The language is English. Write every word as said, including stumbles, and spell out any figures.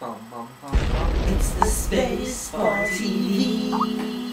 It's the Spacebar T V.